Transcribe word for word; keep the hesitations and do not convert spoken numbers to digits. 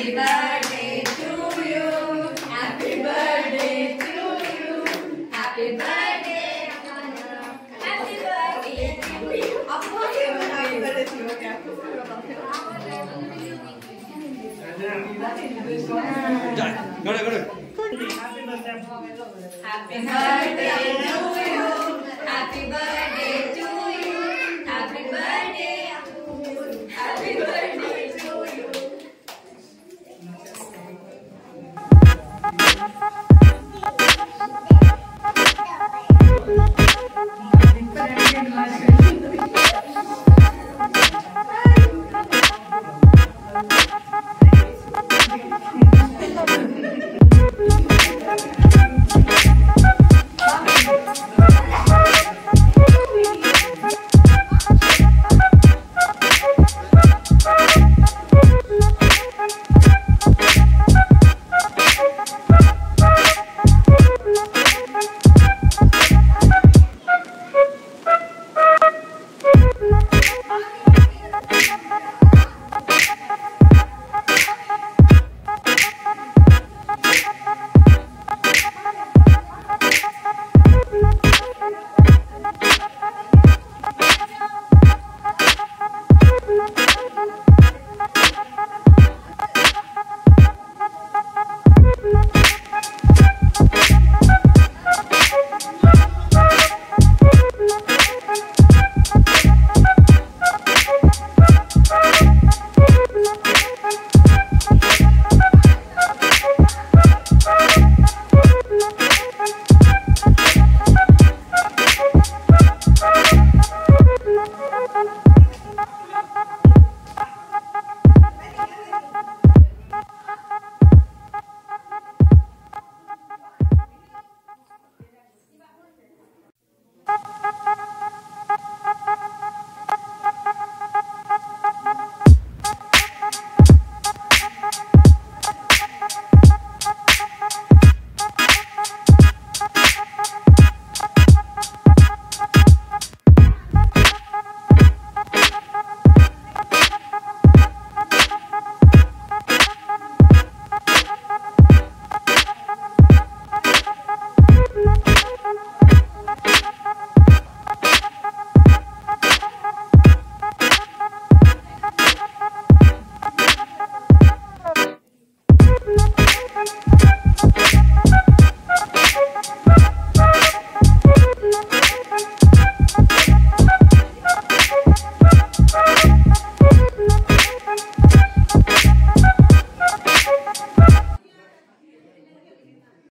Happy birthday to you. Happy birthday to you. Happy birthday. Happy birthday to you. Happy birthday to you. Happy birthday to you. Happy birthday. Happy birthday to you. Happy birthday to you. Happy birthday to you. Happy birthday to you. Happy birthday to you.